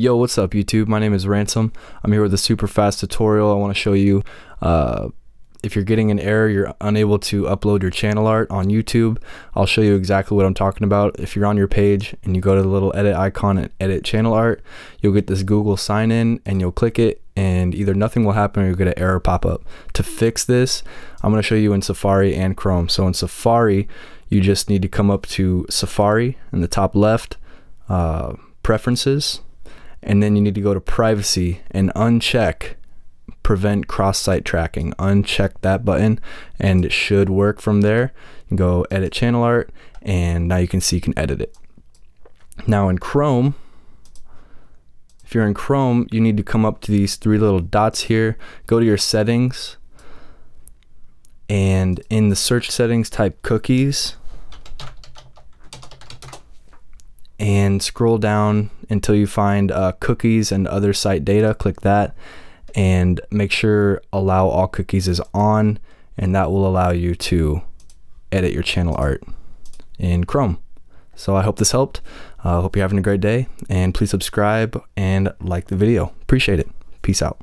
Yo, what's up YouTube? My name is Ransom. I'm here with a super fast tutorial. I want to show you if you're getting an error, you're unable to upload your channel art on YouTube. I'll show you exactly what I'm talking about. If you're on your page and you go to the little edit icon and edit channel art, you'll get this Google sign in and you'll click it and either nothing will happen or you'll get an error pop up. To fix this, I'm going to show you in Safari and Chrome. So in Safari, you just need to come up to Safari in the top left, Preferences, and then you need to go to Privacy and uncheck Prevent Cross-Site Tracking. Uncheck that button and it should work from there. You can go Edit Channel Art and now you can see you can edit it. Now in Chrome, if you're in Chrome, you need to come up to these three little dots here, go to your settings, and in the search settings type cookies and scroll down until you find cookies and other site data. Click that and make sure allow all cookies is on, and that will allow you to edit your channel art in Chrome. So I hope this helped. I hope you're having a great day, and please subscribe and like the video. Appreciate it. Peace out.